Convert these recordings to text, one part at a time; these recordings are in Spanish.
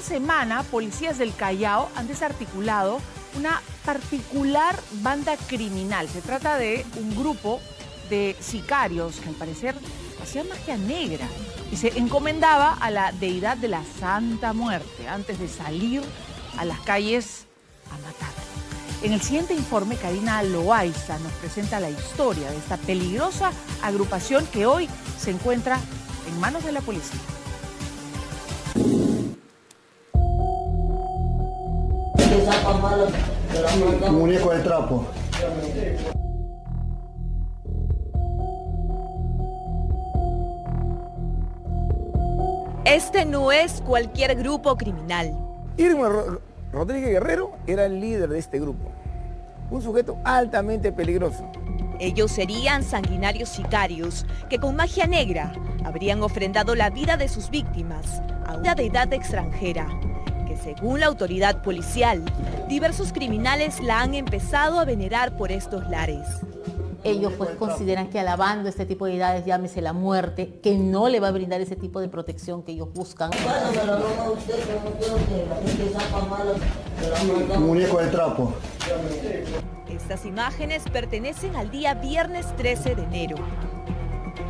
Esta semana, policías del Callao han desarticulado una particular banda criminal. Se trata de un grupo de sicarios que al parecer hacían magia negra y se encomendaba a la deidad de la Santa Muerte antes de salir a las calles a matar. En el siguiente informe, Karina Loaiza nos presenta la historia de esta peligrosa agrupación que hoy se encuentra en manos de la policía. Muñeco de trapo. Este no es cualquier grupo criminal. Irma Rodríguez Guerrero era el líder de este grupo, un sujeto altamente peligroso. Ellos serían sanguinarios sicarios que con magia negra habrían ofrendado la vida de sus víctimas a una deidad extranjera, que según la autoridad policial, diversos criminales la han empezado a venerar por estos lares. Ellos pues consideran que alabando este tipo de deidades, llámese la muerte, que no le va a brindar ese tipo de protección que ellos buscan. Muñeco de trapo. Estas imágenes pertenecen al día viernes 13 de enero.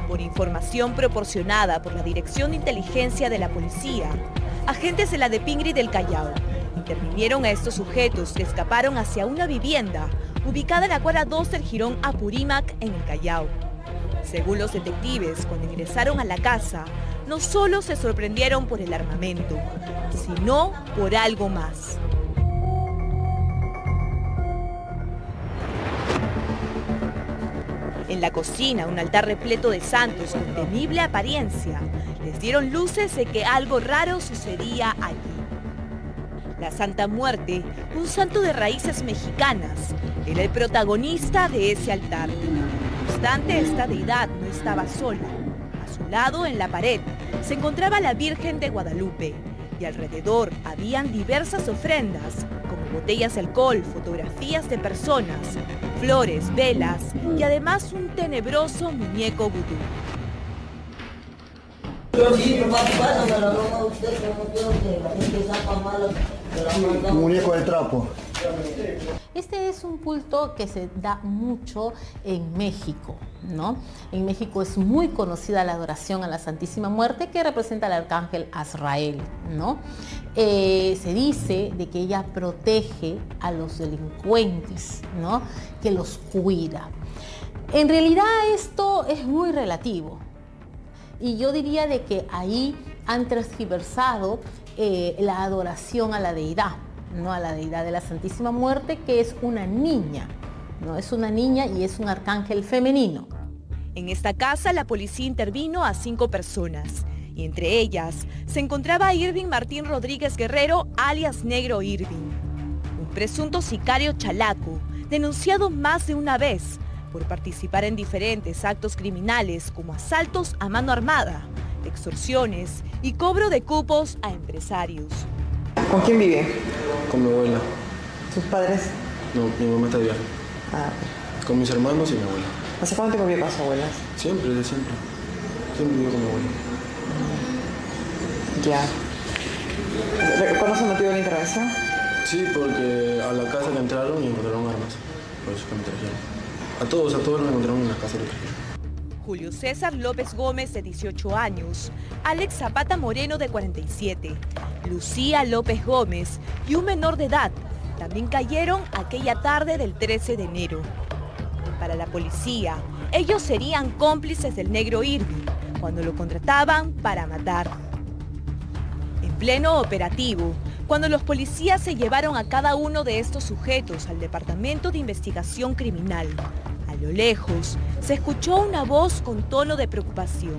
Por información proporcionada por la Dirección de Inteligencia de la Policía, agentes de la Depingri del Callao intervinieron a estos sujetos que escaparon hacia una vivienda ubicada en la cuadra 2 del jirón Apurímac, en el Callao. Según los detectives, cuando ingresaron a la casa, no solo se sorprendieron por el armamento, sino por algo más. En la cocina, un altar repleto de santos con temible apariencia les dieron luces de que algo raro sucedía allí. La Santa Muerte, un santo de raíces mexicanas, era el protagonista de ese altar. No obstante, esta deidad no estaba sola. A su lado, en la pared, se encontraba la Virgen de Guadalupe y alrededor habían diversas ofrendas, como botellas de alcohol, fotografías de personas, flores, velas y además un tenebroso muñeco vudú. Muñeco de trapo. Este es un culto que se da mucho en México, ¿no? En México es muy conocida la adoración a la Santísima Muerte, que representa al arcángel Azrael, ¿no? Se dice de que ella protege a los delincuentes, ¿no? Que los cuida. En realidad esto es muy relativo. Y yo diría de que ahí han transversado la adoración a la deidad, ¿no? A la deidad de la Santísima Muerte, que es una niña, ¿no? Es una niña y es un arcángel femenino. En esta casa la policía intervino a 5 personas y entre ellas se encontraba Irving Martín Rodríguez Guerrero, alias Negro Irving, un presunto sicario chalaco denunciado más de una vez por participar en diferentes actos criminales como asaltos a mano armada, extorsiones y cobro de cupos a empresarios. ¿Con quién vive? Con mi abuela. ¿Sus padres? No, mi mamá está de viaje. Ah. Con mis hermanos y mi abuela. ¿Hace cuánto tiempo vive con sus abuelas? Siempre, desde siempre. Siempre vivo con mi abuela. Ya. ¿Cuál es el motivo de la intervención? Sí, porque a la casa que entraron y encontraron armas. Por eso que me trajeron. A todos nos encontramos en la casa de los criminales. Julio César López Gómez, de 18 años, Alex Zapata Moreno, de 47, Lucía López Gómez y un menor de edad también cayeron aquella tarde del 13 de enero. Para la policía, ellos serían cómplices del Negro Irving cuando lo contrataban para matar. En pleno operativo, cuando los policías se llevaron a cada uno de estos sujetos al Departamento de Investigación Criminal, a lo lejos se escuchó una voz con tono de preocupación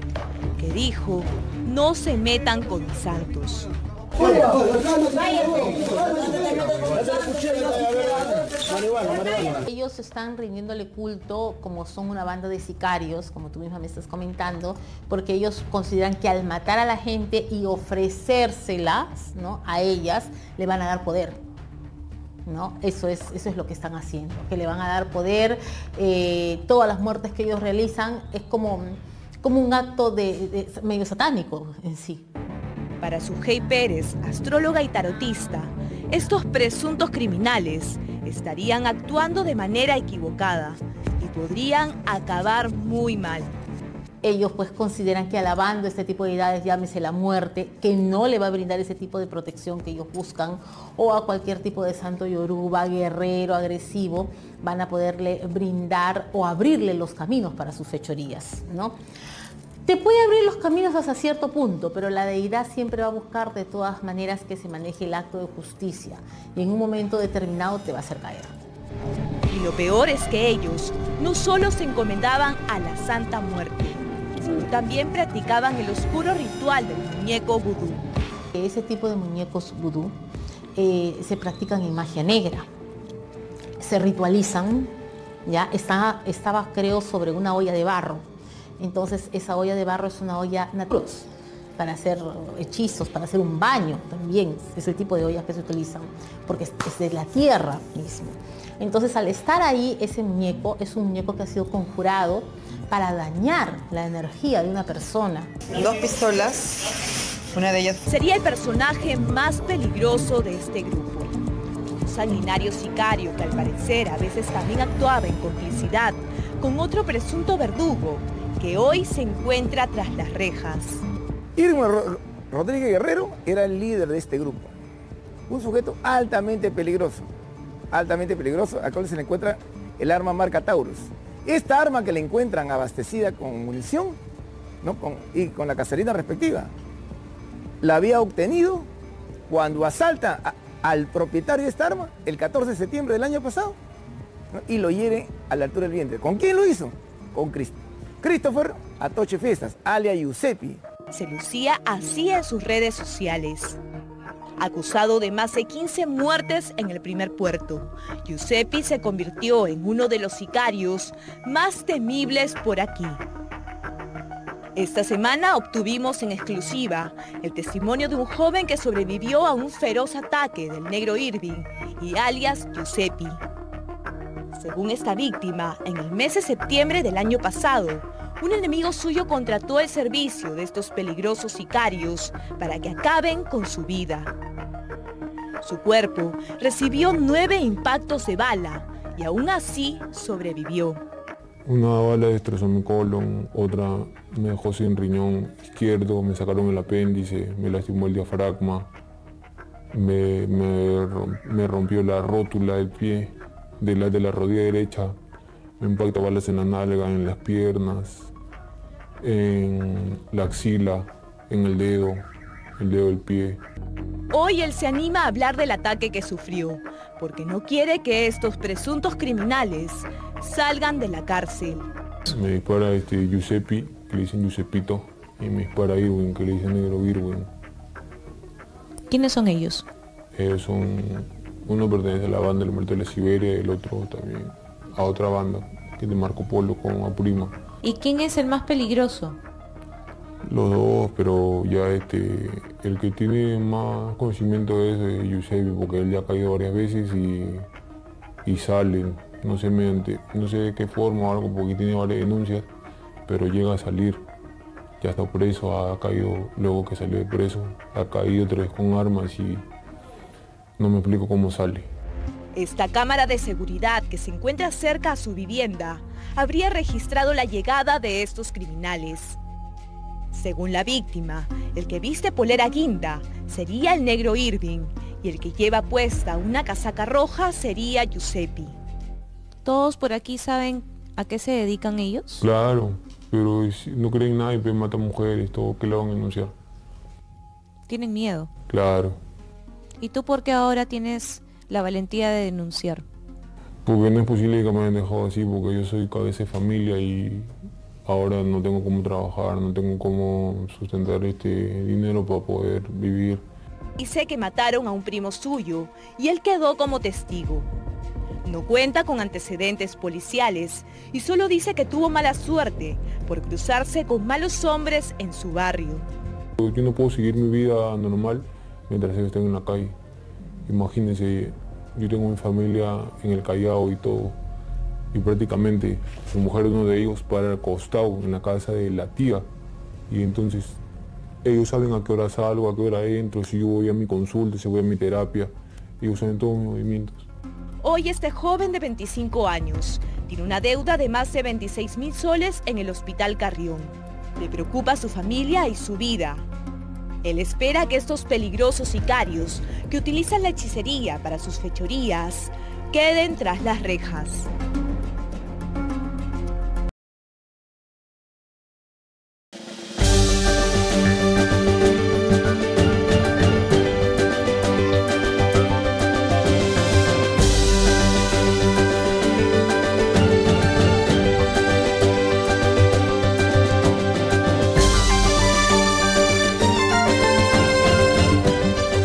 que dijo: no se metan con santos. Ellos están rindiéndole culto, como son una banda de sicarios, como tú misma me estás comentando, porque ellos consideran que al matar a la gente y ofrecérselas, ¿no?, a ellas, le van a dar poder, ¿no? Eso es lo que están haciendo, que le van a dar poder. Todas las muertes que ellos realizan es como un acto de medio satánico en sí. para Sugey Pérez, astróloga y tarotista, estos presuntos criminales estarían actuando de manera equivocada y podrían acabar muy mal. Ellos pues consideran que alabando este tipo de deidades, llámese la muerte, que no le va a brindar ese tipo de protección que ellos buscan, o a cualquier tipo de santo yoruba, guerrero, agresivo, van a poderle brindar o abrirle los caminos para sus fechorías, ¿no? Te puede abrir los caminos hasta cierto punto, pero la deidad siempre va a buscar de todas maneras que se maneje el acto de justicia y en un momento determinado te va a hacer caer. Y lo peor es que ellos no solo se encomendaban a la Santa Muerte, también practicaban el oscuro ritual del muñeco vudú. Ese tipo de muñecos vudú se practican en magia negra, se ritualizan, ya estaba creo sobre una olla de barro. Entonces esa olla de barro es una olla natural para hacer hechizos, para hacer un baño también, ese tipo de ollas que se utilizan, porque es de la tierra mismo. Entonces al estar ahí, ese muñeco es un muñeco que ha sido conjurado para dañar la energía de una persona. Dos pistolas, una de ellas... Sería el personaje más peligroso de este grupo. Un sanguinario sicario que al parecer a veces también actuaba en complicidad con otro presunto verdugo que hoy se encuentra tras las rejas. Irma Rodríguez Guerrero era el líder de este grupo. Un sujeto altamente peligroso, a cual se le encuentra el arma marca Taurus. Esta arma que le encuentran abastecida con munición, ¿no? y con la caserina respectiva, la había obtenido cuando asalta al propietario de esta arma el 14 de septiembre del año pasado, ¿no? Y lo hiere a la altura del vientre. ¿Con quién lo hizo? Con Christopher Atoche Fiestas, alias Giuseppe. Se lucía así en sus redes sociales. Acusado de más de 15 muertes en el primer puerto, Giuseppe se convirtió en uno de los sicarios más temibles por aquí. Esta semana obtuvimos en exclusiva el testimonio de un joven que sobrevivió a un feroz ataque del negro Irving y alias Giuseppe. Según esta víctima, en el mes de septiembre del año pasado, un enemigo suyo contrató el servicio de estos peligrosos sicarios para que acaben con su vida. Su cuerpo recibió 9 impactos de bala y aún así sobrevivió. Una bala destrozó mi colon, otra me dejó sin riñón izquierdo, me sacaron el apéndice, me lastimó el diafragma, me rompió la rótula del pie, de la rodilla derecha, me impactó balas en la nalga, en las piernas, en la axila, en el dedo del pie. Hoy él se anima a hablar del ataque que sufrió, porque no quiere que estos presuntos criminales salgan de la cárcel. Me dispara Giuseppe, que le dicen Giuseppito, y me dispara Irwin, que le dicen negro Irwin. ¿Quiénes son ellos? Ellos son, uno pertenece a la banda del Muerto de la Siberia, el otro también a otra banda, que es de Marco Polo con Apurímac. ¿Y quién es el más peligroso? Los dos, pero ya el que tiene más conocimiento es Giuseppe, porque él ya ha caído varias veces y sale, no sé mediante, no sé de qué forma o algo, porque tiene varias denuncias, pero llega a salir, ya está preso, ha caído, luego que salió de preso, ha caído otra vez con armas y no me explico cómo sale. Esta cámara de seguridad que se encuentra cerca a su vivienda habría registrado la llegada de estos criminales. Según la víctima, el que viste polera guinda sería el negro Irving y el que lleva puesta una casaca roja sería Giuseppe. ¿Todos por aquí saben a qué se dedican ellos? Claro, pero no creen nada y matan mujeres, todo, ¿qué le van a denunciar? ¿Tienen miedo? Claro. ¿Y tú por qué ahora tienes la valentía de denunciar? Porque no es posible que me hayan dejado así, porque yo soy cabeza de familia y ahora no tengo cómo trabajar, no tengo cómo sustentar este dinero para poder vivir. Y sé que mataron a un primo suyo y él quedó como testigo. No cuenta con antecedentes policiales y solo dice que tuvo mala suerte por cruzarse con malos hombres en su barrio. Yo no puedo seguir mi vida normal mientras yo esté en la calle. Imagínense, yo tengo mi familia en el Callao y todo, y prácticamente su mujer, uno de ellos, para el costado en la casa de la tía, y entonces ellos saben a qué hora salgo, a qué hora entro, si yo voy a mi consulta, si voy a mi terapia. Ellos saben todos mis movimientos. Hoy este joven de 25 años tiene una deuda de más de 26.000 soles en el Hospital Carrión. Le preocupa su familia y su vida. Él espera que estos peligrosos sicarios que utilizan la hechicería para sus fechorías queden tras las rejas.